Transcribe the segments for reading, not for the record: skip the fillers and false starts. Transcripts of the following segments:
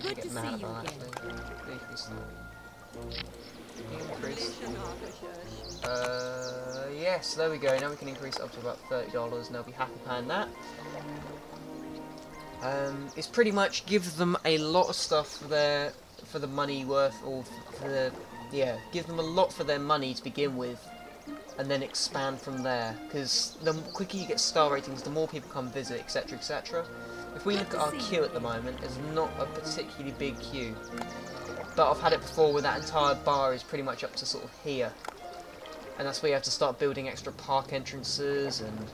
Good to see you again. Thank you, Snowy. Increase. Yes, there we go. Now we can increase up to about $30, and they'll be happy paying that. It's pretty much give them a lot of stuff for their money worth, or for the give them a lot for their money to begin with, and then expand from there. Because the quicker you get star ratings, the more people come visit, etc., etc. If we look at our queue at the moment, there's not a particularly big queue. But I've had it before where that entire bar is pretty much up to sort of here. And that's where you have to start building extra park entrances and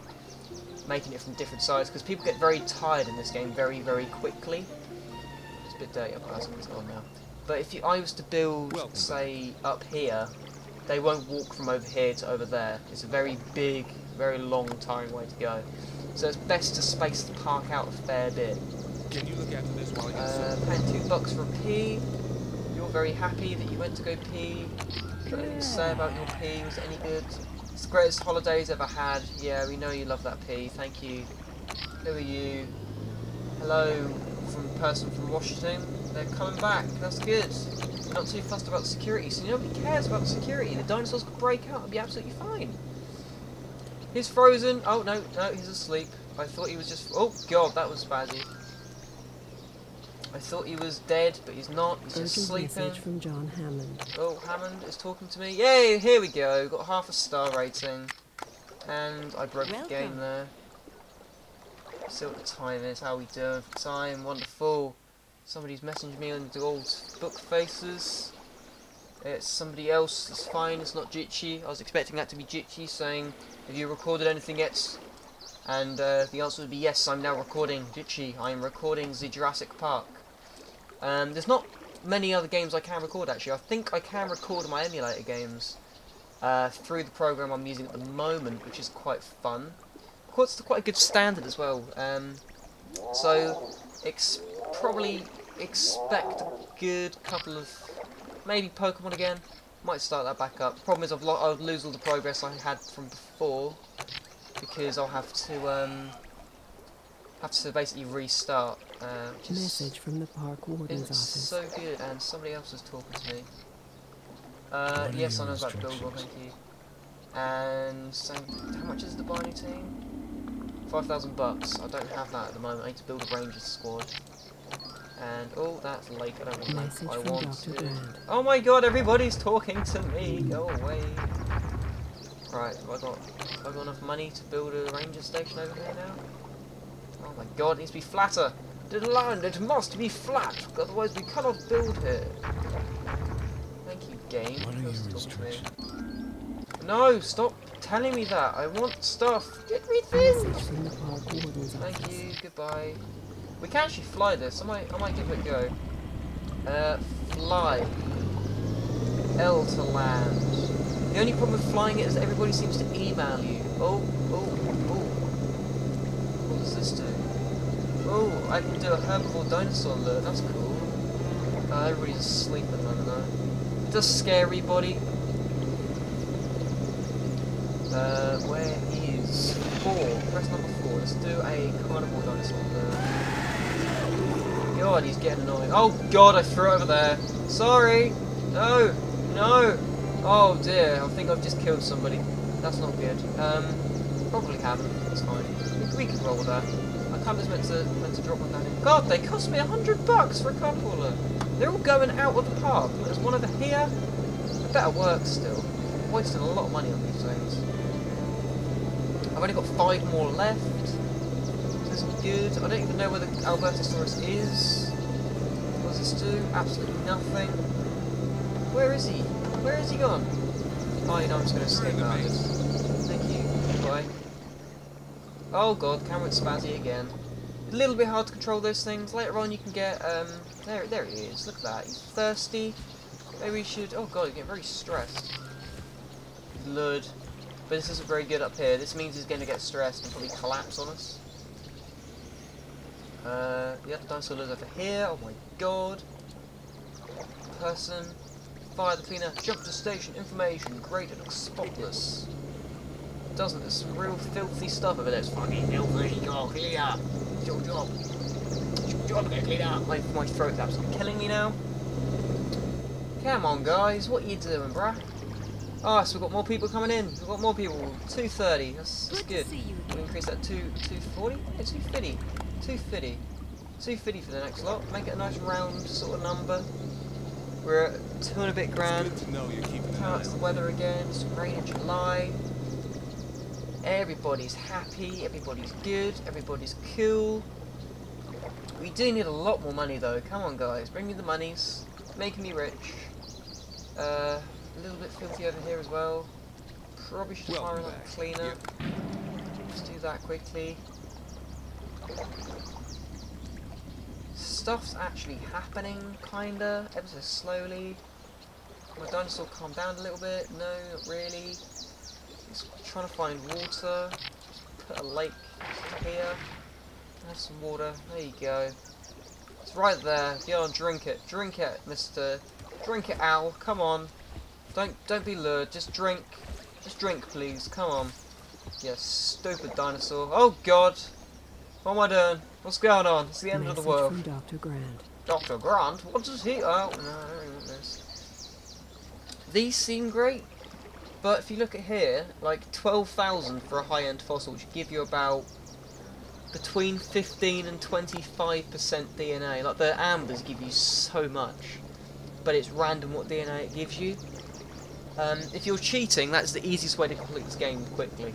making it from different sides, because people get very tired in this game very, very quickly. It's a bit dirty up past it's gone now. But if I was to build, say, up here, they won't walk from over here to over there. It's a very big, very long, tiring way to go. So it's best to space the park out a fair bit. Can you look after this while you paying $2 for a pee. You're very happy that you went to go pee. Got anything to say about your pee? Was it any good? It's the greatest holiday he's ever had. Yeah, we know you love that pee. Thank you. Who are you? Hello from a person from Washington. They're coming back. That's good. They're not too fussed about security. So nobody cares about security. The dinosaurs could break out and be absolutely fine. He's frozen. Oh, no, no, he's asleep. I thought he was just... Oh, God, that was spazzy. I thought he was dead, but he's not. He's just sleeping. From John Hammond. Oh, Hammond is talking to me. Yay, here we go. Got half a star rating. And I broke the game there. See what the time is. How we doing for time? Wonderful. Somebody's messaged me on the old book faces. It's somebody else. It's fine. It's not Jitchy. I was expecting that to be Jitchy saying... Have you recorded anything yet? And the answer would be yes, I'm now recording Jitchy. I'm recording the Jurassic Park. There's not many other games I can record, actually. I think I can record my emulator games through the program I'm using at the moment, which is quite fun. Of course, it's quite a good standard as well. So, probably expect a good couple of... Maybe Pokemon again. Might start that back up. The problem is I'll lose all the progress I had from before, because I'll have to basically restart. Message from the park warden's office. It's so good, and somebody else is talking to me. Yes, I know about Billboard, thank you. And so, how much is the Barney team? 5,000 bucks. I don't have that at the moment. I need to build a ranger squad. And oh, that's lake. I don't want that. I want to. Oh my God! Everybody's talking to me. Go away. Right, have I got enough money to build a ranger station over here now? Oh my God! It needs to be flatter. The land it must be flat, otherwise we cannot build here. Thank you, game. No, stop telling me that. I want stuff. Get me things. Thank you. Goodbye. We can actually fly this. I might give it a go. Fly. L to land. The only problem with flying it is that everybody seems to email you. Oh, oh, oh. What does this do? Oh, I can do a herbivore dinosaur lure. That's cool. Everybody's asleep at the moment, though. It does scary body. Where is 4? Press number 4. Let's do a carnivore dinosaur lure. God, he's getting annoying. Oh God, I threw it over there. Sorry. No. No. Oh dear. I think I've just killed somebody. That's not good. Probably haven't. It's fine. We can roll that. I can't just meant to drop one down here. God, they cost me $100 for a car puller. They're all going out of the park. There's one over here. It better work still. I'm wasting a lot of money on these things. I've only got 5 more left. Good. I don't even know where the Albertosaurus is. What does this do? Absolutely nothing. Where is he? Where is he gone? Oh, you know, I'm just going to skip out this. Thank you. Goodbye. Oh God, camera's spazzy again. A little bit hard to control those things. Later on you can get, there he is. Look at that. He's thirsty. Maybe we should, oh God, he's getting very stressed. Lud. But this isn't very good up here. This means he's going to get stressed and probably collapse on us. The other dinosaur lives over here, oh my God. Person, fire the cleaner, jump to station, information, great, it looks spotless. Doesn't it? It's real filthy stuff over there. It's fucking filthy, go here, it's your job. It's your you want me to clean up? My throat's absolutely killing me now. Come on, guys. What are you doing, bruh? Ah, so we've got more people coming in. We've got more people. 230. That's good. We'll increase that to 240? Yeah, 250. 250. 250 for the next lot. Make it a nice round sort of number. We're at 2 and a bit grand. It's good to know you're keeping an eye. It's the weather again. It's rain in July. Everybody's happy. Everybody's good. Everybody's cool. We do need a lot more money, though. Come on, guys. Bring me the monies. Making me rich. A little bit filthy over here as well. Probably should hire a cleaner. Yep. Let's do that quickly. Stuff's actually happening, kinda, ever so slowly. My dinosaur calmed down a little bit. No, not really. It's trying to find water. Put a lake here. Have some water. There you go. It's right there. Go on, drink it. Drink it, mister. Drink it, Al. Come on. Don't be lured. Just drink. Just drink, please. Come on. You stupid dinosaur. Oh, God. What am I doing? What's going on? It's the end of the world. Message from Dr. Grant. Dr. Grant? What does he... Oh, no, I don't really want this. These seem great. But if you look at here, like 12,000 for a high-end fossil, which give you about... between 15 and 25% DNA. Like, the ambers give you so much, but it's random what DNA it gives you. If you're cheating, that's the easiest way to complete this game quickly.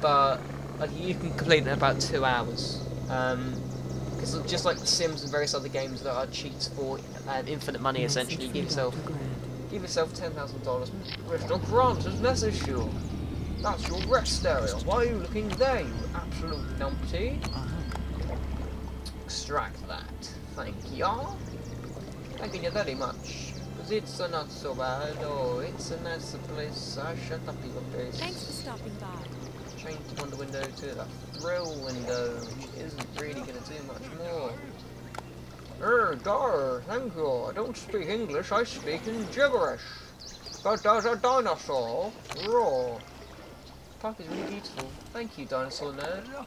But like, you can complete it in about 2 hours. Because just like The Sims and various other games that are cheats for infinite money, essentially, give yourself $10,000. Mr. Grant has messaged you. That's your rest area. Why are you looking there, you absolute numpty? Extract that. Thank y'all. Thank you very much. Because it's not so bad. Oh, it's a nice place. I shut up your face. Thanks for stopping by. Change from the window to that thrill window, which isn't really going to do much more. Gar, thank you. I don't speak English, I speak in gibberish. But there's a dinosaur. Roar. Park is really beautiful. Thank you, dinosaur nerd. No. I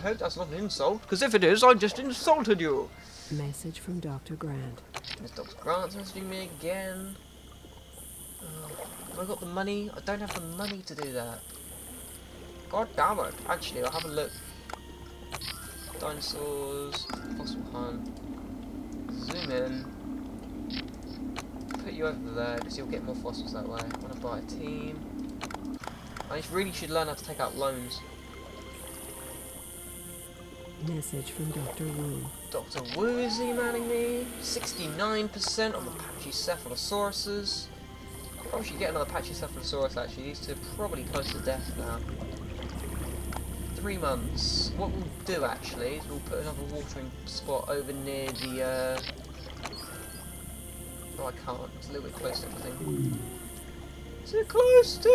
hope that's not an insult, because if it is, I just insulted you. Message from Dr. Grant. Is Dr. Grant messaging me again? Have I got the money? I don't have the money to do that. God damn it. Actually, I'll have a look. Dinosaurs. Fossil hunt. Zoom in. Put you over there because you'll get more fossils that way. I want to buy a team. I really should learn how to take out loans. Message from Dr. Wu. Dr. Wu is emailing me. 69% on the Pachycephalosauruses. Probably should get another Pachycephalosaurus actually. These two are probably close to death now. 3 months. What we'll do actually is we'll put another watering spot over near the. No, I can't. It's a little bit close to everything. Too close to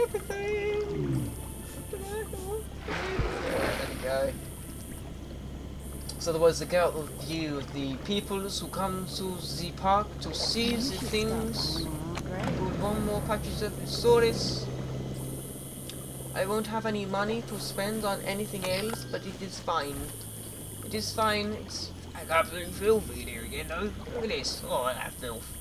everything! There we go. So otherwise they get out the view of the people who come to the park to see the things. One more Pachycephalosaurus. I won't have any money to spend on anything else, but it is fine. It is fine. It's absolutely filthy there again though. Look at this. Oh, that filth.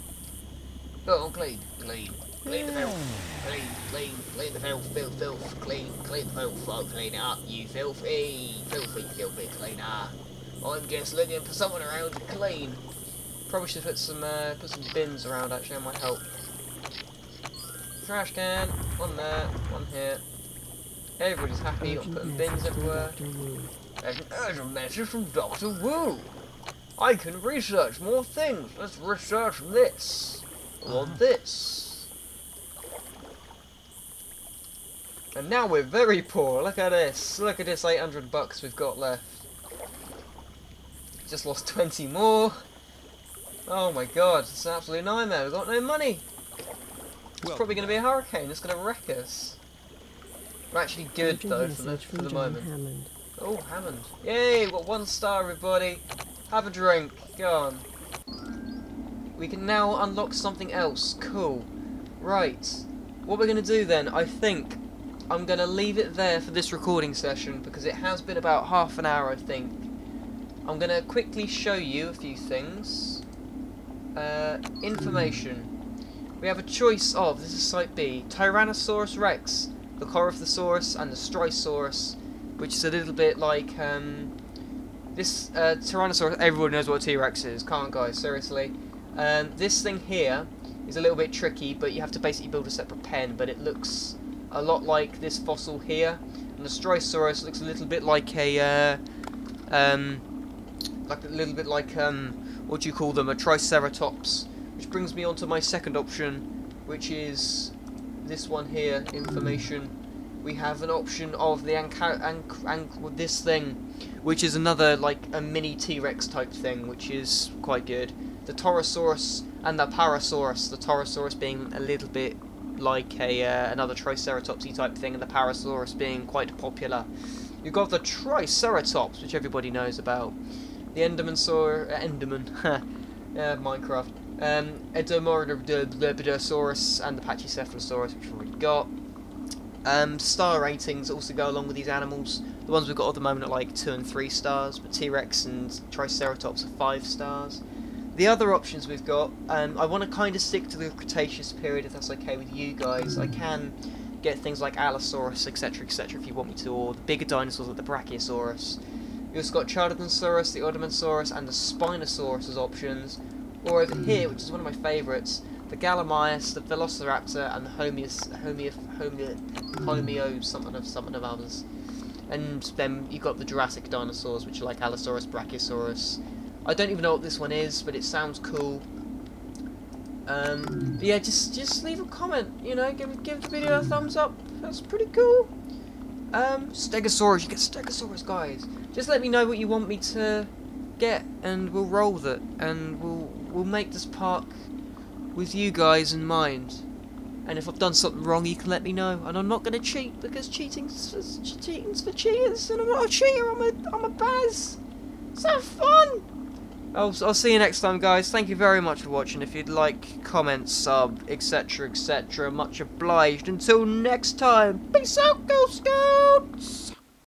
Oh, clean, clean. Clean the filth. Clean, clean, clean the filth, filth, filth. Clean, clean the filth. Oh, clean it up, you filthy. Filthy, filthy cleaner. I'm just looking for someone around to clean. Probably should put some bins around actually, that might help. Trash can. One there, one here. Everybody's happy. I'm putting bins everywhere. There's an urgent message from Dr. Wu. I can research more things. Let's research this. Or this. And now we're very poor. Look at this. Look at this $800 we've got left. Just lost 20 more. Oh my god. It's an absolute nightmare. We've got no money. It's probably going to be a hurricane. It's going to wreck us. We're actually good though for the moment. Hammond. Oh, Hammond. Yay, we've got 1 star everybody. Have a drink. Go on. We can now unlock something else. Cool. Right. What we're going to do then, I think... I'm going to leave it there for this recording session because it has been about half an hour, I think. I'm going to quickly show you a few things. Information. We have a choice of, this is Site B, Tyrannosaurus rex, the Corythosaurus and the Styracosaurus, which is a little bit like, this Tyrannosaurus, everyone knows what a T-Rex is, can't guys, seriously. This thing here is a little bit tricky, but you have to basically build a separate pen, but it looks a lot like this fossil here, and the Styracosaurus looks a little bit like a, what do you call them, a Triceratops, which brings me on to my second option, which is this one here, information. We have an option of the this thing, which is another, like, a mini T-Rex type thing, which is quite good. The Taurosaurus and the Parasaurus, the Taurosaurus being a little bit like a another Triceratops-y type thing, and the Parasaurus being quite popular. You've got the Triceratops, which everybody knows about. The Endermansaur, Minecraft. Edmontosaurus and the Pachycephalosaurus, which we've already got. Star ratings also go along with these animals. The ones we've got at the moment are like 2 and 3 stars, but T-Rex and Triceratops are 5 stars. The other options we've got, I want to kind of stick to the Cretaceous period if that's okay with you guys. I can get things like Allosaurus, etc. if you want me to, or the bigger dinosaurs like the Brachiosaurus. You've also got Chardonsaurus, the Edmontosaurus, and the Spinosaurus as options. Or over here, which is one of my favourites, the Gallimimus, the Velociraptor, and the Homeo something of others. And then you've got the Jurassic dinosaurs, which are like Allosaurus, Brachiosaurus. I don't even know what this one is, but it sounds cool. But yeah, just leave a comment, you know, give the video a thumbs up. That's pretty cool. Stegosaurus, you get Stegosaurus, guys. Just let me know what you want me to get, and we'll roll with it, and we'll make this park with you guys in mind. And if I've done something wrong, you can let me know. And I'm not going to cheat, because cheating's for cheaters, and I'm not a cheater, I'm a Baz. Let's have fun! I'll see you next time, guys. Thank you very much for watching. If you'd like, comment, sub, etc., much obliged. Until next time, peace out, Girl Scouts!